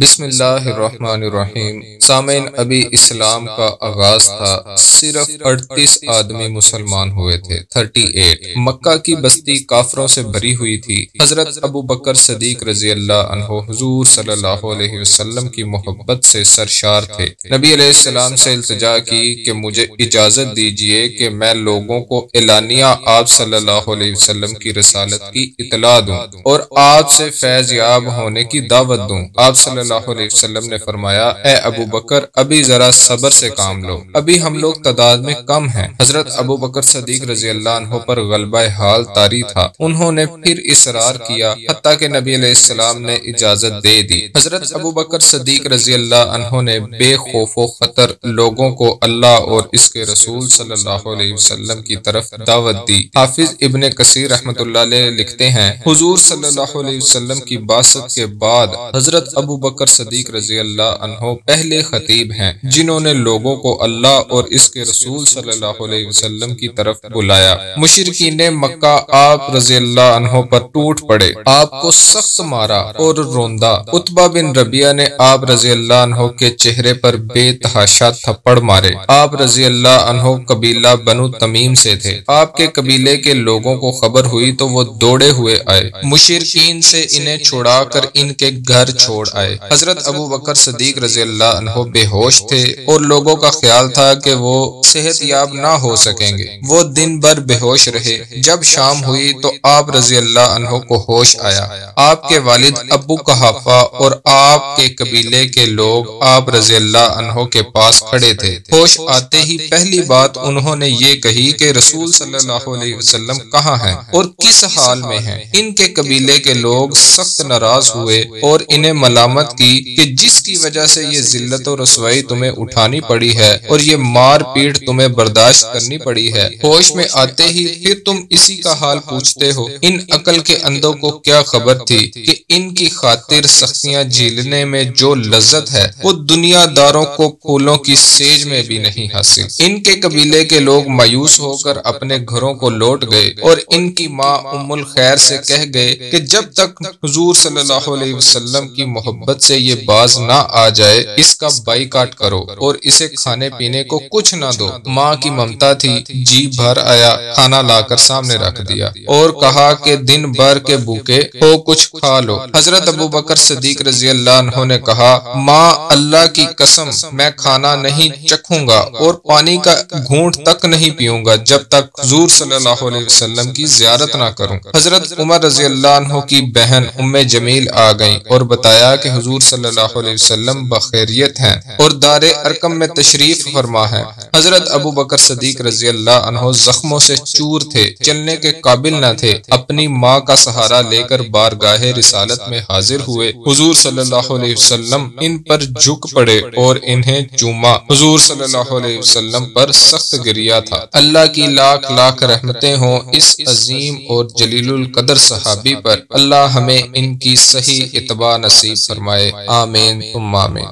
बिस्मिल्लाहिर्रहमानिर्रहीम। सामईन, अभी इस्लाम का आगाज था। सिर्फ 38 आदमी मुसलमान हुए थे, 38। मक्का की बस्ती काफरों से भरी हुई थी। हजरत अबू बकर सदीक रजी अल्लाह अन्हो हुजूर सल्लल्लाहु अलैहि वसल्लम की मोहब्बत से सरशार थे। नबी अलैहिस्सलाम से इल्तिजा की कि मुझे इजाजत दीजिए कि मैं लोगों को एलानिया आप सल्लल्लाहु अलैहि वसल्लम की रसालत की इतला दूं और आपसे फैज याब होने की दावत दूं। आप सल्लल्लाहु अलैहि वसल्लम ने फरमाया, ए अबू बकर, अभी जरा सब्र से काम लो, अभी हम लोग तादाद में कम हैं। हजरत अबू बकर सदीक रजी अल्लाह अन्हो पर गलबा हाल तारी था। उन्होंने फिर इसरार किया हत्ता कि नबी अलैहिस्सलाम ने इजाजत दे दी। हजरत अबू बकर सदीक रजी अल्लाह अन्हो ने बेखौफो खतर लोगों को अल्लाह और इसके रसूल सल्लल्लाहु अलैहि वसल्लम की तरफ दावत दी। हाफिज इब्ने कसीर रहमतुल्लाह अलैह लिखते हैं, हुजूर सल्लल्लाहु अलैहि वसल्लम की बासत के बाद हजरत अबू बकर सदीक रजी अल्लाह अन्हो पहले खतीब हैं जिन्होंने लोगों को अल्लाह और इसके रसूल सल्लल्लाहु अलैहि वसल्लम की तरफ बुलाया। मुशरिकीन ने मक्का आप रजी अल्लाह अन्हो पर टूट पड़े, आपको सख्त मारा और रोंदा। उतबा बिन रबिया ने आप रजी अल्लाह अन्हो के चेहरे पर बेतहाशा थप्पड़ मारे। आप रजी अल्लाह अन्हो कबीला बनु तमीम से थे। आपके कबीले के लोगों को खबर हुई तो वो दौड़े हुए आए, मुशरिकीन से इन्हें छुड़ाकर इनके घर छोड़ आए। हजरत अबू बकर सदीक रजी अल्लाह अन्हो बेहोश थे और लोगों का ख्याल था कि वो सेहतयाब ना हो सकेंगे। वो दिन भर बेहोश रहे। जब शाम हुई तो आप रजी अल्लाह अन्हो को होश आया। आपके वालिद अबू कहापा और आपके कबीले के लोग आप रजी अल्लाह अन्हो के पास खड़े थे। होश आते ही पहली बात उन्होंने ये कही कि रसूल सल्लल्लाहु अलैहि वसल्लम कहाँ हैं और किस हाल में हैं। इनके कबीले के लोग सख्त नाराज हुए और इन्हें मलामत की कि जिसकी वजह से ये जिल्लत और रसवाई तुम्हें उठानी पड़ी है और ये मार पीट तुम्हें बर्दाश्त करनी पड़ी है। होश में आते ही फिर तुम इसी का हाल पूछते हो। इन अकल के अंधों को क्या खबर थी कि इनकी खातिर सख्तियां झेलने में जो लज्जत है वो दुनियादारों को फूलों की सेज में भी नहीं हासिल। इनके कबीले के लोग मायूस होकर अपने घरों को लौट गए और इनकी माँ उम्मुल खैर से कह गए कि जब तक हुजूर सल्लल्लाहु अलैहि वसल्लम की मोहब्बत से ये बाज ना आ जाए इसका बाइकाट करो और इसे खाने पीने को कुछ ना दो। माँ की ममता थी, जी भर आया, खाना लाकर सामने रख दिया और कहा कि दिन भर के भूखे हो, कुछ खा लो। हजरत अबू बकर सदीक रजी अल्लाह अन्हो ने कहा, माँ अल्लाह की कसम मैं खाना नहीं चखूंगा और पानी का घूंट तक नहीं पीऊंगा जब तक हुजूर सल्लल्लाहु अलैहि वसल्लम की जियारत ना करूं। हजरत उमर रजी अल्लाह अन्हो की बहन उम्मे जमील आ गई और बताया कि हुजूर सल्लल्लाहु अलैहि वसल्लम बखैरियत हैं और दारे अरकम में तशरीफ फरमा है। हजरत अबू बकर सदीक रजी अल्लाह अन्हो जख्मों से चूर थे, चलने के काबिल न थे। अपनी माँ का सहारा लेकर बारगाहे रिसालत में हाजिर हुए। हुजूर सल्लल्लाहु अलैहि वसल्लम इन पर झुक पड़े और इन्हें चूमा। हुजूर सल्लल्लाहु अलैहि वसल्लम पर सख्त गिरिया था। अल्लाह की लाख लाख रहमतें हों इस अजीम और जलीलुल कदर सहाबी पर। अल्लाह हमें इनकी सही इत्तबा नसीब फरमाए। आमीन।